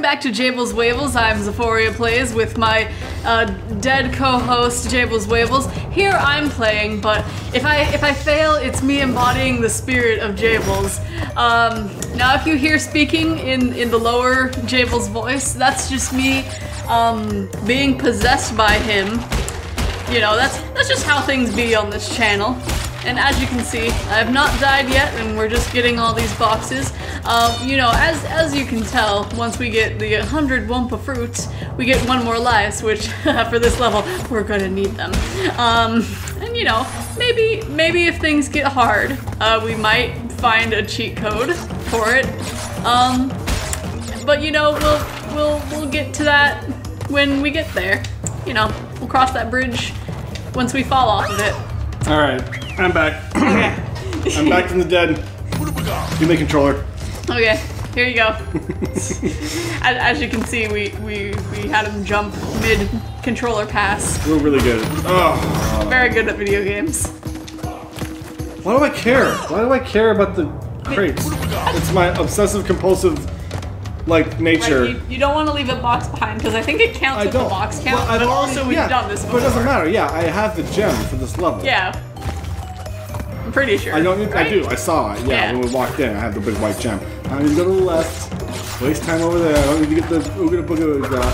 Welcome back to Jabelz Wables. I'm Xephoria Plays with my dead co-host Jabelz Wables. Here I'm playing, but if I fail, it's me embodying the spirit of Jabelz. Now if you hear speaking in the lower Jabelz voice, that's just me being possessed by him. You know, that's just how things be on this channel. And as you can see, I have not died yet, and we're just getting all these boxes. You know, as you can tell, once we get the 100 Wumpa Fruits, we get one more life, which, for this level, we're gonna need them. And you know, maybe if things get hard, we might find a cheat code for it. But you know, we'll get to that when we get there. You know, we'll cross that bridge once we fall off of it. Alright. I'm back. Okay. I'm back from the dead. Give me a controller. Okay, here you go. As you can see, we had him jump mid-controller pass. We're really good. Oh. Very good at video games. Why do I care? Why do I care about the crates? It's my obsessive-compulsive, like, nature. Like you don't want to leave a box behind, because I think it counts with the box count, well, but also we've done this before. But it doesn't matter, yeah, I have the gem for this level. Yeah. I'm pretty sure. I don't need, right? I do. I saw it. Yeah, when we walked in, I had the big white gem. I need to go to the left. Waste time over there. I don't need to get the ooga booga.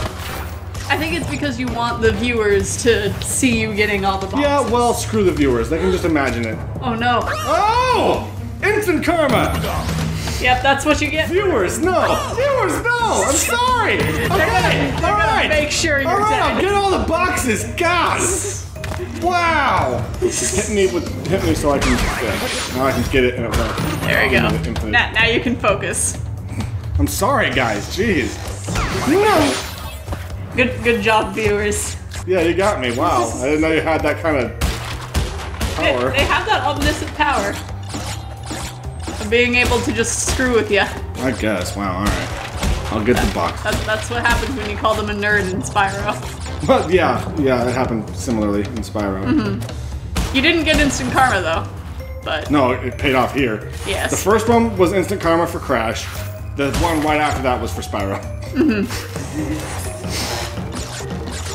I think it's because you want the viewers to see you getting all the boxes. Yeah, well, screw the viewers. They can just imagine it. Oh no. Oh! Instant karma. Yep, that's what you get. Viewers, no. Viewers, no. I'm sorry. Okay. All right. Make sure you're dead. Get all the boxes, guys. Wow! Hit me so I can now I can get it and it works. There you go. Now you can focus. I'm sorry, guys. Jeez. No. Good job, viewers. Yeah, you got me. Wow. I didn't know you had that kind of power. They have that omniscient power of being able to just screw with you. I guess. Wow. All right. I'll get the box. That's what happens when you call them a nerd in Spyro. Well, yeah, it happened similarly in Spyro. Mm-hmm. You didn't get instant karma, though, but... No, it paid off here. Yes. The first one was instant karma for Crash. The one right after that was for Spyro. Mm-hmm.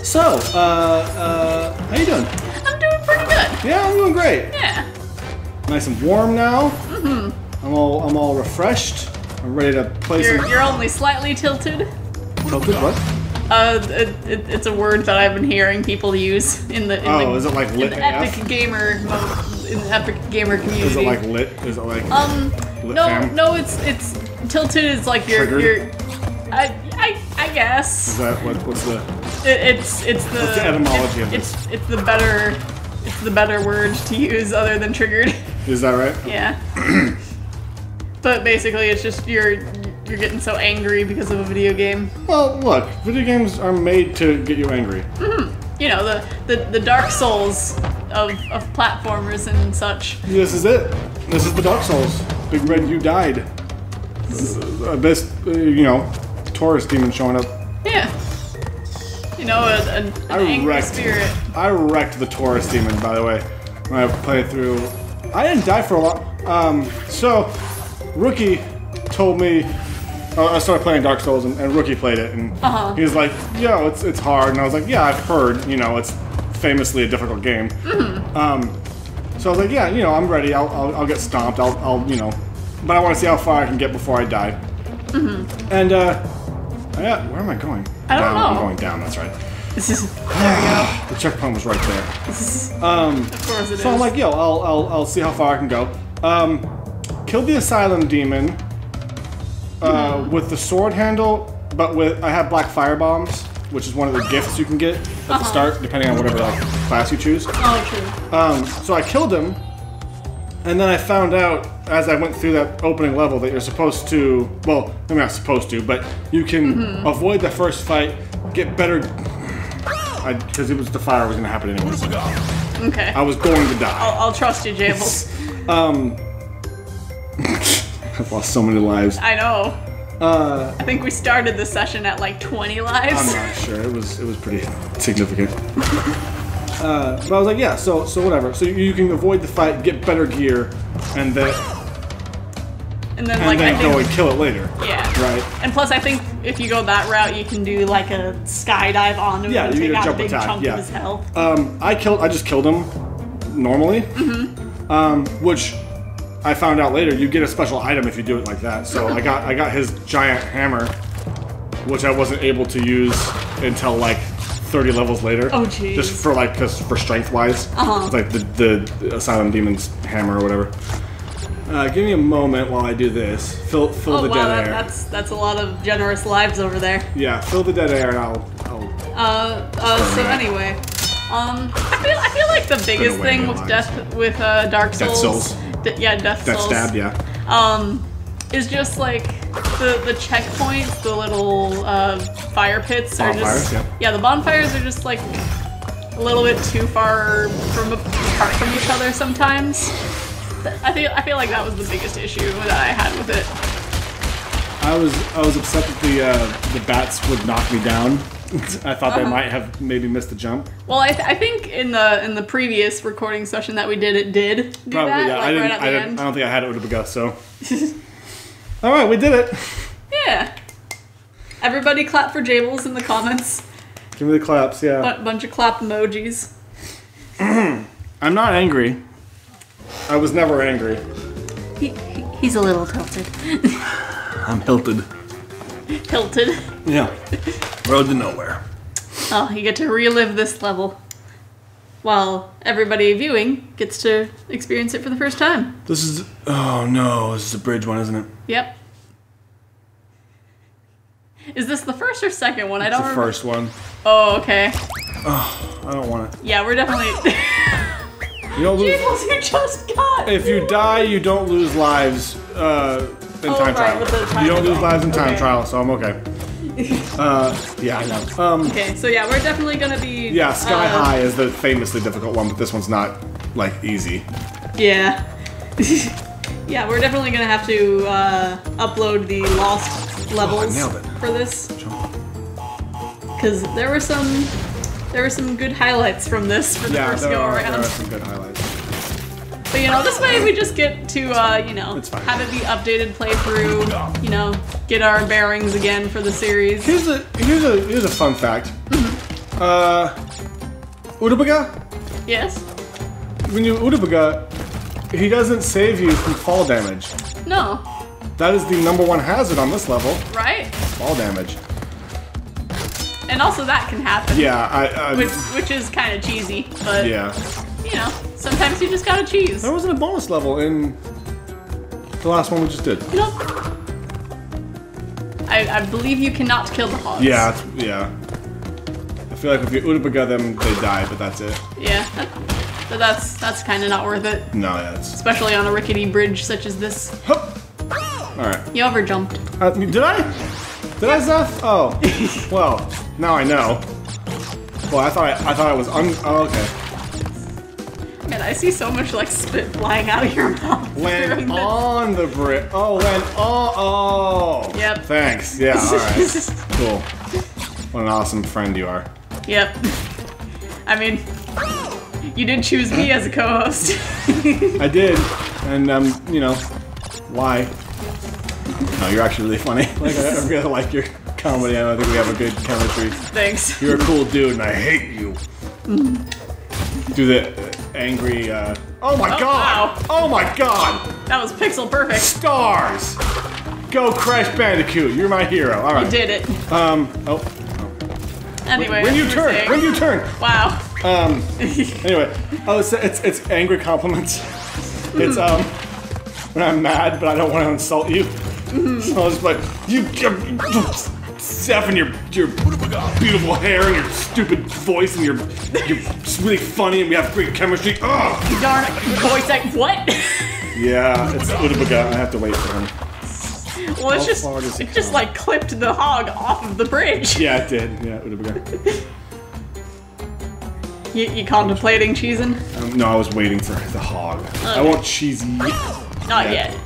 So, how you doing? I'm doing pretty good. Yeah, I'm doing great. Yeah. Nice and warm now. Mm-hmm. I'm all refreshed. I'm ready to play some... You're only slightly tilted. Tilted what? It's a word that I've been hearing people use is it like lit? In the epic gamer community. Is it like lit? Is it like lit? No, it's tilted is like your I guess. Is that what's the? What's the etymology of this? It's the better word to use other than triggered. Is that right? Yeah. But basically, it's just you're getting so angry because of a video game. Well, look, video games are made to get you angry. Mm-hmm. You know, the Dark Souls of platformers and such. This is it. This is the Dark Souls. Big Red, you died. Best, you know, Taurus demon showing up. Yeah. You know, an angry spirit. I wrecked the Taurus demon, by the way, when I played through. I didn't die for a while. So, Rookie told me... I started playing Dark Souls, and Rookie played it, and he was like, yo, it's hard, and I was like, yeah, I've heard, you know, it's famously a difficult game. Mm-hmm. So I was like, yeah, you know, I'm ready, I'll get stomped, I'll you know, but I want to see how far I can get before I die. Mm-hmm. And, yeah, where am I going? I don't know. I'm going down, that's right. This is, there we go. The checkpoint was right there. This is, of course it is. So I'm like, yo, I'll see how far I can go. Killed the Asylum Demon. With the sword handle, but I have black fire bombs, which is one of the gifts you can get at the start, depending on whatever like, class you choose. Oh, true. So I killed him, and then I found out as I went through that opening level that you're supposed to. Well, I mean, not supposed to, but you can avoid the first fight, get better, because it was the fire was going to happen anyway. Okay. I was going to die. I'll trust you, Jabelz. I've lost so many lives. I know. I think we started the session at like 20 lives. I'm not sure. It was pretty significant. But I was like, yeah. So whatever. So you can avoid the fight, get better gear, and then go and kill it later. Yeah. Right. And plus, I think If you go that route, you can do like a skydive onto him and take out a big chunk of his health. I just killed him normally, which I found out later. You get a special item if you do it like that. So I got his giant hammer, which I wasn't able to use until like 30 levels later. Oh jeez. Just for like, cause for strength wise, it's like the Asylum Demon's hammer or whatever. Give me a moment while I do this. Fill the dead air. That's a lot of generous lives over there. Yeah, fill the dead air and I feel like the biggest thing with Dark Souls, is just like the checkpoints, the little fire pits the bonfires are just like a little bit too far apart from each other sometimes. I feel like that was the biggest issue that I had with it. I was upset that the bats would knock me down. I thought they might have maybe missed the jump. Well, I think in the previous recording session that we did, it did do probably that. Yeah. Like I don't think I had it with Udabaga, so. All right, we did it. Yeah. Everybody clap for Jabelz in the comments. Give me the claps, yeah. Bunch of clap emojis. I'm not angry. I was never angry. He's a little tilted. I'm hilted. Tilted? Yeah. Road to Nowhere. Oh, you get to relive this level. While everybody viewing gets to experience it for the first time. This is... Oh no, this is the bridge one, isn't it? Yep. Is this the first or second one? I don't remember. It's the first one. Oh, okay. Oh, I don't want it. Yeah, we're definitely... You don't lose. Jabelz, you just got. If you die, you don't lose lives in time trial. You don't lose lives in time trial, so I'm okay. Yeah, I know. Okay, so yeah, we're definitely gonna be. Yeah, Sky High is the famously difficult one, but this one's not like easy. Yeah. Yeah, we're definitely gonna have to upload the lost levels for this, because there were some. There were some good highlights from this for the first go around. There are some good highlights. But you know, this way we just get to, you know, have it be updated playthrough, you know, get our bearings again for the series. Here's a fun fact. Udabaga? Yes? When you Udabaga, he doesn't save you from fall damage. No. That is the #1 hazard on this level. Right? Fall damage. And also that can happen. Yeah, which is kind of cheesy, but yeah, you know, sometimes you just gotta cheese. There wasn't a bonus level in the last one we just did. Nope. I believe you cannot kill the hogs. Yeah, I feel like if you Udabaga them, they die, but that's it. Yeah, but that's kind of not worth it. No, especially on a rickety bridge such as this. Hup. All right. You over jumped. Did I? Did I, Zeph? Oh, well. Now I know. Well, I thought I was okay. Man, I see so much like spit flying out of your mouth. Land on the brick. Oh, land. Oh. Yep. Thanks. Yeah. All right. Cool. What an awesome friend you are. Yep. I mean, you did choose me as a co-host. I did, and you know, why? No, you're actually really funny. Like, I really like your comedy, and I think we have a good chemistry. Thanks. You're a cool dude, and I hate you. Do the angry, Oh my god! Wow. Oh my god! That was pixel perfect. Stars! Go Crash Bandicoot, you're my hero. Alright. You did it. Anyway. When you turn! Wow. Anyway. Oh, it's angry compliments. It's, when I'm mad, but I don't want to insult you. So I was like, Zeph and your beautiful hair and your stupid voice and you're really funny and we have great chemistry. Ugh. Darn voice act. What? Yeah, it's Udabaga. I have to wait for him. Well, it just like clipped the hog off of the bridge. Yeah, it did. Yeah, Udabaga. You contemplating cheesing? No, I was waiting for the hog. Okay. I won't cheese yet. Not yet.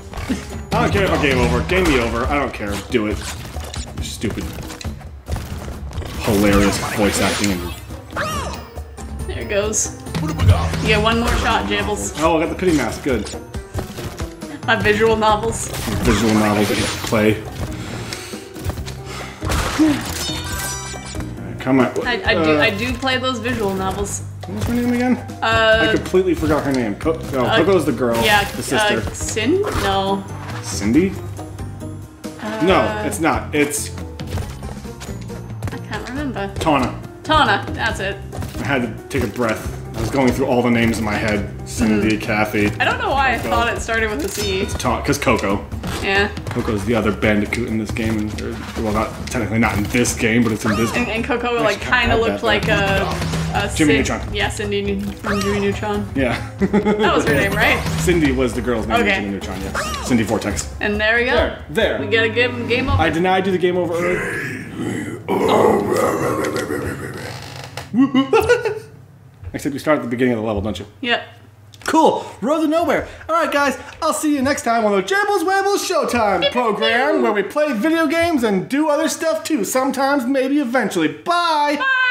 I don't care about game over. Game me over. I don't care. Do it. You're stupid. Hilarious voice acting. There it goes. You get one more shot, Jabelz. Oh, I got the pity mask. Good. My visual novels. Visual novels that you play. Come on. I do play those visual novels. What was her name again? I completely forgot her name. Coco's the girl. Yeah, the sister. Cindy? No, it's not. It's... I can't remember. Tawna. Tawna, that's it. I had to take a breath. I was going through all the names in my head. Cindy, Kathy. I don't know why Coco. I thought it started with a C. It's Tawna, because Coco. Yeah. Coco's the other bandicoot in this game, and well, not technically not in this game, but it's in this. And Coco like kind of looked like a Jimmy Neutron. Yeah, Cindy from Jimmy Neutron. Yeah. That was her name, right? Cindy was the girl's name. Okay. Jimmy Neutron. Yeah. Cindy Vortex. And there we go. There. We got a game over. I deny do the game over. Oh. Except you start at the beginning of the level, don't you? Yep. Cool. Road to Nowhere. All right, guys. I'll see you next time on the Jabelz Wables Showtime program, where we play video games and do other stuff too. Sometimes, maybe, eventually. Bye. Bye.